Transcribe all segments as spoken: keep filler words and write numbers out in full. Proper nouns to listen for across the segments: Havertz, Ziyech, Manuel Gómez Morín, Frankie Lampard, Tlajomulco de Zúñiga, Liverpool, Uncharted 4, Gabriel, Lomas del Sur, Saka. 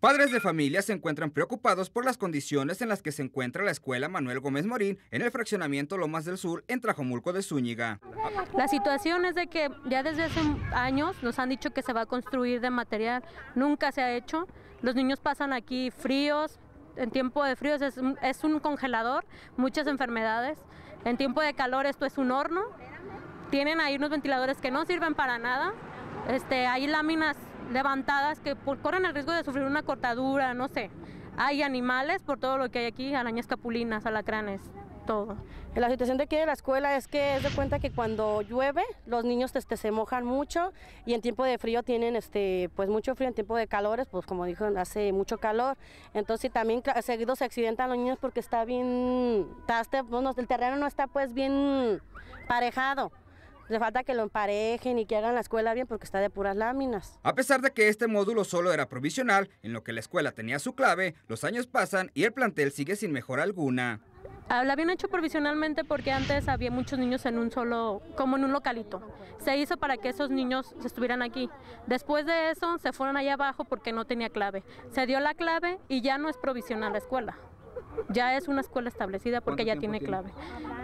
Padres de familia se encuentran preocupados por las condiciones en las que se encuentra la escuela Manuel Gómez Morín en el fraccionamiento Lomas del Sur, en Tlajomulco de Zúñiga. La situación es de que ya desde hace años nos han dicho que se va a construir de material, nunca se ha hecho. Los niños pasan aquí fríos, en tiempo de fríos es, es un congelador, muchas enfermedades, en tiempo de calor esto es un horno, tienen ahí unos ventiladores que no sirven para nada, este, hay láminas levantadas que por, corren el riesgo de sufrir una cortadura, no sé. Hay animales por todo lo que hay aquí, arañas capulinas, alacranes, todo. La situación de aquí de la escuela es que es de cuenta que cuando llueve los niños este, se mojan mucho, y en tiempo de frío tienen este, pues mucho frío, en tiempo de calores, pues como dijo, hace mucho calor. Entonces también seguido se accidentan los niños porque está bien, está, este, bueno, el terreno no está pues bien parejado. Le falta que lo emparejen y que hagan la escuela bien porque está de puras láminas. A pesar de que este módulo solo era provisional, en lo que la escuela tenía su clave, los años pasan y el plantel sigue sin mejora alguna. Lo habían hecho provisionalmente porque antes había muchos niños en un solo, como en un localito. Se hizo para que esos niños estuvieran aquí. Después de eso se fueron allá abajo porque no tenía clave. Se dio la clave y ya no es provisional la escuela. Ya es una escuela establecida porque ya tiene clave.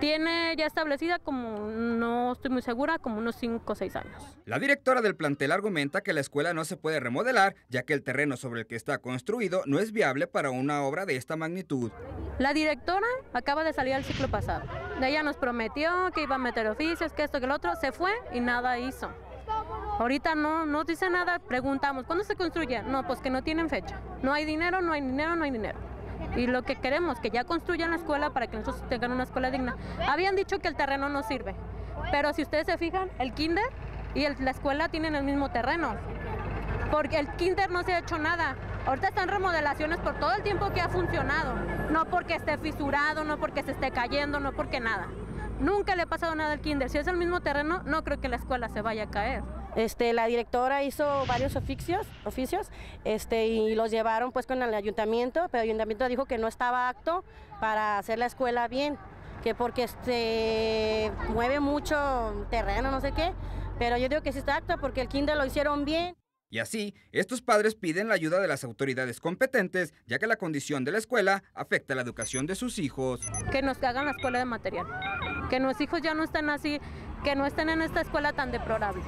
Tiene ya establecida, como no estoy muy segura, como unos cinco o seis años. La directora del plantel argumenta que la escuela no se puede remodelar, ya que el terreno sobre el que está construido no es viable para una obra de esta magnitud. La directora acaba de salir el ciclo pasado. Ella nos prometió que iba a meter oficios, que esto, que lo otro, se fue y nada hizo. Ahorita no nos dice nada, preguntamos, ¿cuándo se construye? No, pues que no tienen fecha. No hay dinero, no hay dinero, no hay dinero. Y lo que queremos, que ya construyan la escuela para que nosotros tengan una escuela digna. Habían dicho que el terreno no sirve, pero si ustedes se fijan, el kinder y el, la escuela tienen el mismo terreno, porque el kinder no se ha hecho nada. Ahorita están remodelaciones por todo el tiempo que ha funcionado, no porque esté fisurado, no porque se esté cayendo, no porque nada. Nunca le ha pasado nada al kinder. Si es el mismo terreno, no creo que la escuela se vaya a caer. Este, la directora hizo varios oficios, oficios este, y los llevaron pues con el ayuntamiento, pero el ayuntamiento dijo que no estaba apto para hacer la escuela bien, que porque este, mueve mucho terreno, no sé qué, pero yo digo que sí está apto porque el kinder lo hicieron bien. Y así, estos padres piden la ayuda de las autoridades competentes, ya que la condición de la escuela afecta la educación de sus hijos. Que nos hagan la escuela de material, que nuestros hijos ya no estén así, que no estén en esta escuela tan deplorable.